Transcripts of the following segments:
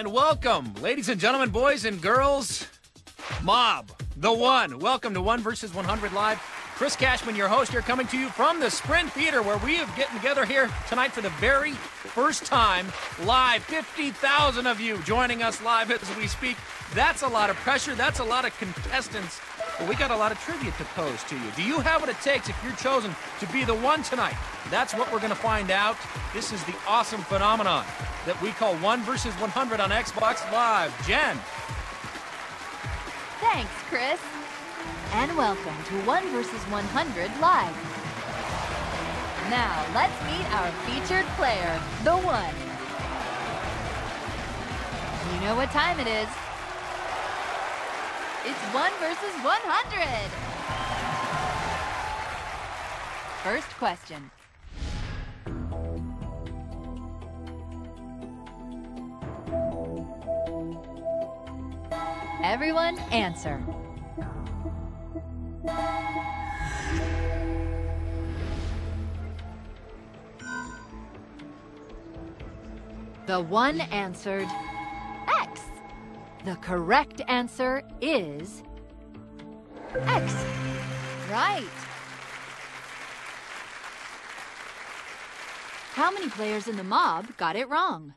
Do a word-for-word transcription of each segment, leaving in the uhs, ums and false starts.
and welcome, ladies and gentlemen, boys and girls, Mob, the One. Welcome to One versus one hundred Live. Chris Cashman, your host, here coming to you from the Sprint Theater, where we have getting together here tonight for the very first time live. fifty thousand of you joining us live as we speak. That's a lot of pressure. That's a lot of contestants. But we got a lot of trivia to pose to you. Do you have what it takes if you're chosen to be the one tonight? That's what we're going to find out. This is the awesome phenomenon that we call One versus one hundred on Xbox Live. Jen. Thanks, Chris. And welcome to One versus one hundred Live. Now, let's meet our featured player, the One. You know what time it is. It's one versus one hundred. First question. Everyone answer. The One answered X. The correct answer is X. Right. How many players in the mob got it wrong?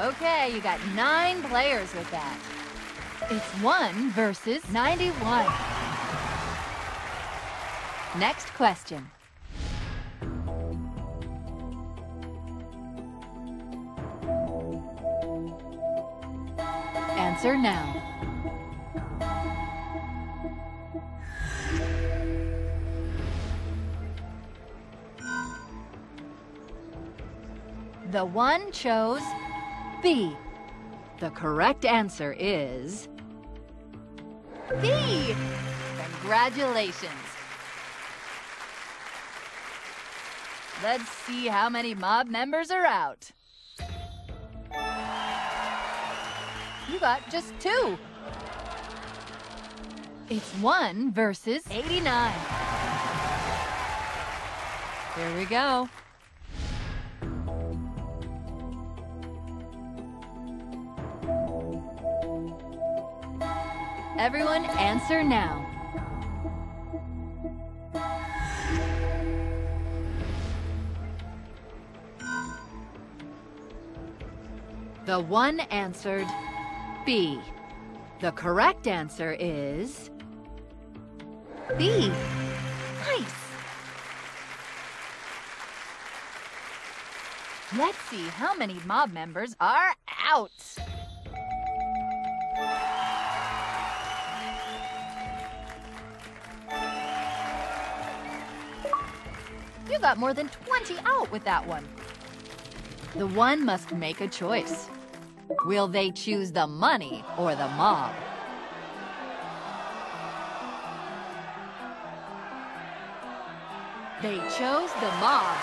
Okay, you got nine players with that. It's one versus ninety-one. Next question. Answer now. The One chose B. The correct answer is B. Congratulations. Let's see how many mob members are out. You got just two. It's one versus eighty-nine. Here we go. Everyone answer now. The One answered B. The correct answer is B. Nice. Let's see how many mob members are out. You got more than twenty out with that one. The One must make a choice. Will they choose the money or the mob? They chose the mob.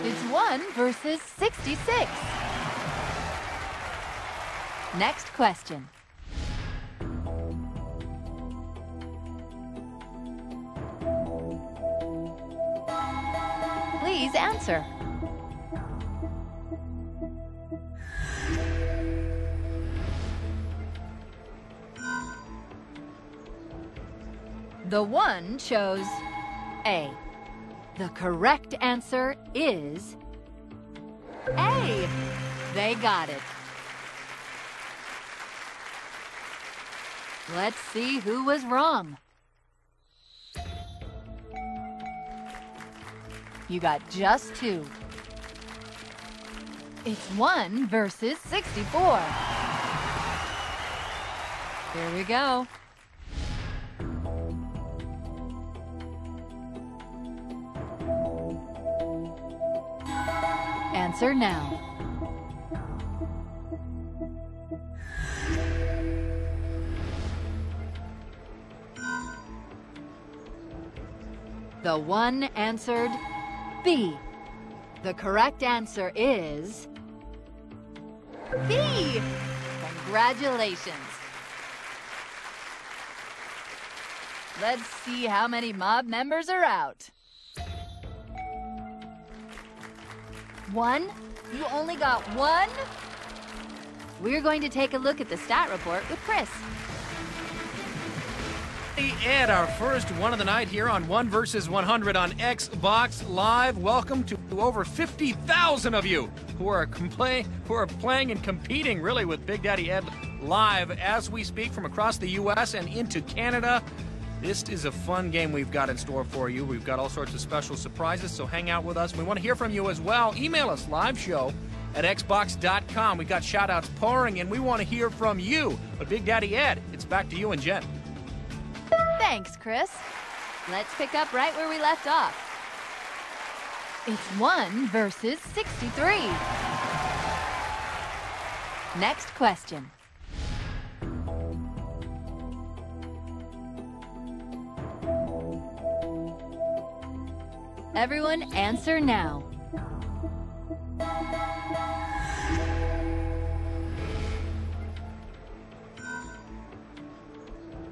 It's one versus sixty-six. Next question. Please answer. The One chose A. The correct answer is A. They got it. Let's see who was wrong. You got just two. It's one versus sixty-four. Here we go. Answer now. The One answered B. The correct answer is B. Congratulations. Let's see how many mob members are out. One? You only got one? We're going to take a look at the stat report with Chris. Big Daddy Ed, our first one of the night here on one versus one hundred on Xbox Live. Welcome to over fifty thousand of you who are compla- who are playing and competing really with Big Daddy Ed live as we speak from across the U S and into Canada. This is a fun game we've got in store for you. We've got all sorts of special surprises, so hang out with us. We want to hear from you as well. Email us, live show at xbox dot com. We've got shout-outs pouring, and we want to hear from you. But Big Daddy Ed, it's back to you and Jen. Thanks, Chris. Let's pick up right where we left off. It's one versus sixty-three. Next question. Everyone answer now.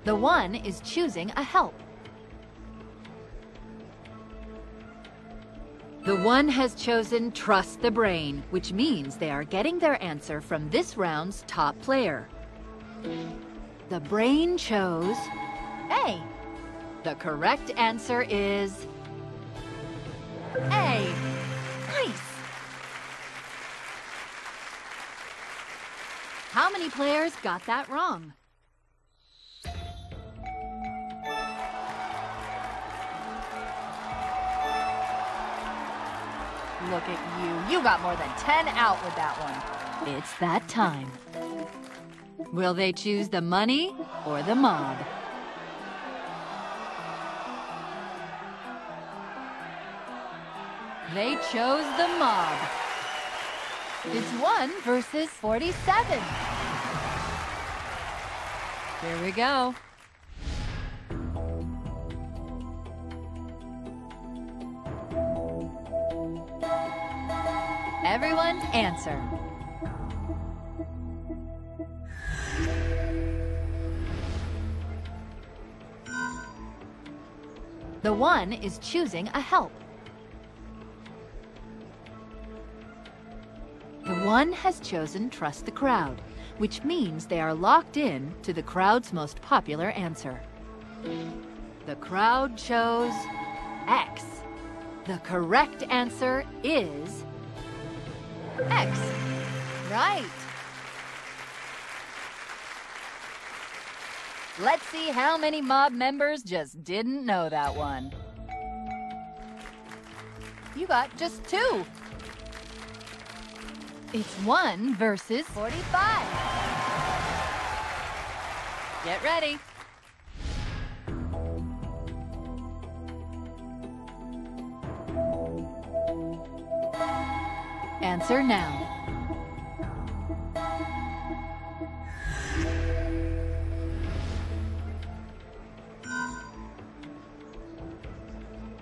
The one is choosing a help. The one has chosen Trust the Brain, which means they are getting their answer from this round's top player. The brain chose A. The correct answer is A. Nice! How many players got that wrong? Look at you. You got more than ten out with that one. It's that time. Will they choose the money or the mob? They chose the mob. It's one versus forty-seven. Here we go. Everyone answer. The one is choosing a help. The one has chosen Trust the Crowd, which means they are locked in to the crowd's most popular answer. The crowd chose X. The correct answer is X. Right. Let's see how many mob members just didn't know that one. You got just two. It's one versus forty-five. Get ready. Answer now.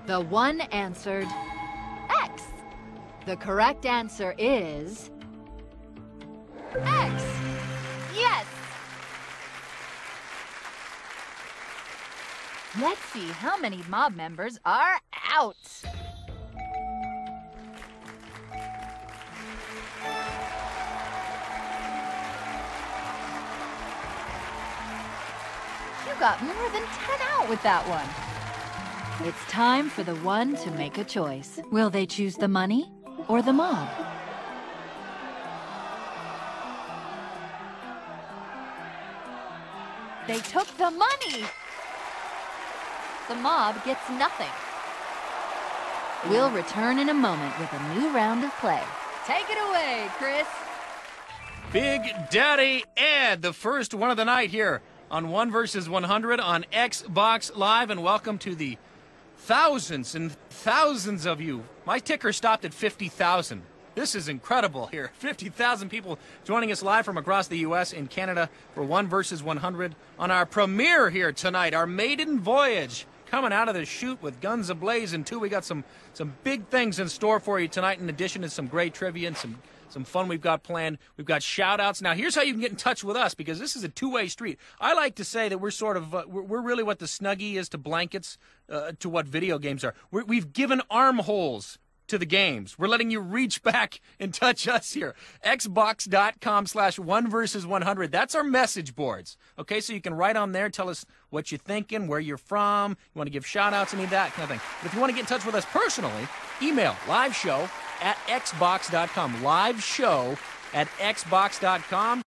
The one answered X. The correct answer is X. Yes! Let's see how many mob members are out. You got more than ten out with that one. It's time for the one to make a choice. Will they choose the money or the mob? They took the money! The mob gets nothing. We'll return in a moment with a new round of play. Take it away, Chris. Big Daddy Ed, the first one of the night here on one versus one hundred on Xbox Live, and welcome to the thousands and thousands of you. My ticker stopped at fifty thousand. This is incredible here. fifty thousand people joining us live from across the U S and Canada for one versus one hundred on our premiere here tonight, our maiden voyage, coming out of the chute with guns ablaze. And two, we got some some big things in store for you tonight, in addition to some great trivia and some some fun we've got planned. We've got shout-outs. Now, here's how you can get in touch with us, because this is a two-way street. I like to say that we're sort of, uh, we're, we're really what the Snuggie is to blankets, uh, to what video games are. We're, we've given armholes to the games. We're letting you reach back and touch us here. Xbox.com slash one versus 100. That's our message boards. Okay, so you can write on there, tell us what you're thinking, where you're from, you want to give shout-outs, any of that kind of thing. But if you want to get in touch with us personally, email liveshow at Xbox dot com. Liveshow at Xbox dot com.